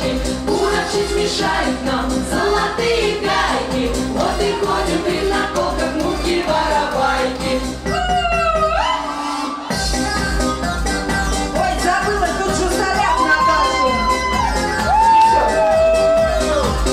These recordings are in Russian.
девочки, урочить мешают нам золотые гайки. Вот и ходим при наколках мухи-воровайки. Ой, забыла, тут же заряд накачан.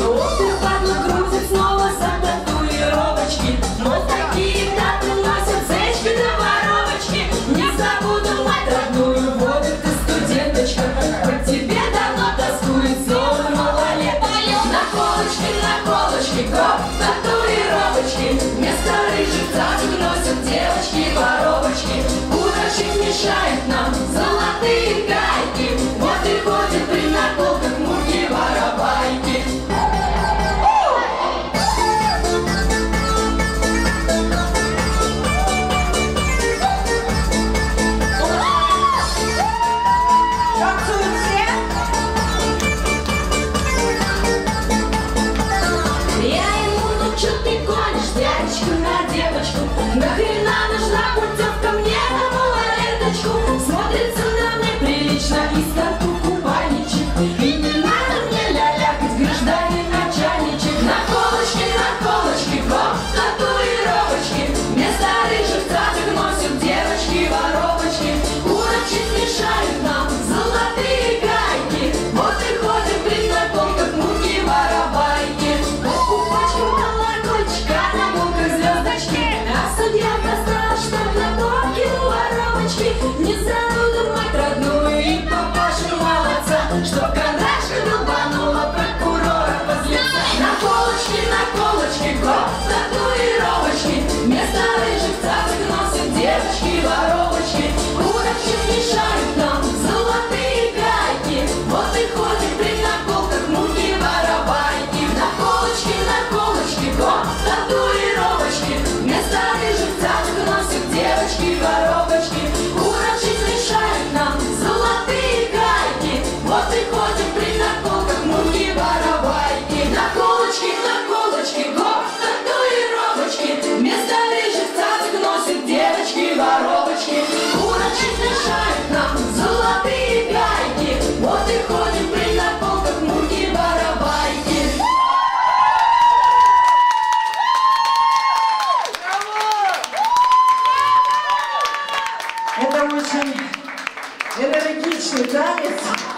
Утро падла крутит снова татуировочки, но такие даты носят зечки да воровочки. Не забуду мать родную, вот и ты студенточка, по тебе давно тоскует снова малолетка. Наколочки, наколочки, гоп, татуировочки, вместо рыжих также носят девочки-воровочки. Урочить мешает нам золотые гайки, вот и ходят при наколках мухи-воровайки. Нахрена нужна путевка мне на малолеточку? Смотрится на мне прилично из тарту кубаничек. И не надо мне лялякать, гражданин начальничек. Наколочки, гоп, татуировочки, вместо рыжих цацок носят девочки-воровочки. Урочить мешают нам золотые гайки, вот и ходят при наколках мухи-воровайки. Пупочку колокольчика, на булках звездочки, судья достал штаб на полке у воровочки. Не забуду мать родную и папашу молодца, что канашка долбанула прокурора под лица. Наколочки, гоп, татуировочки, вместо рыжих цацок носят девочки-воровочки. Урочить мешают нам золотые гайки, вот и ходят при наколках мухи-воровайки. Наколочки, гоп, татуировочки, вместо рыжих цацок носят девочки-воровочки. Урочить мешают нам золотые гайки, вот и ходят при наколках мухи-воровайки. Наколочки, гоп, татуировочки, вместо рыжих цацок носят девочки-воровочки. Урочить мешают нам золотые гайки, вот и ходим при наколках мухи-воровайки. Это очень энергичный танец.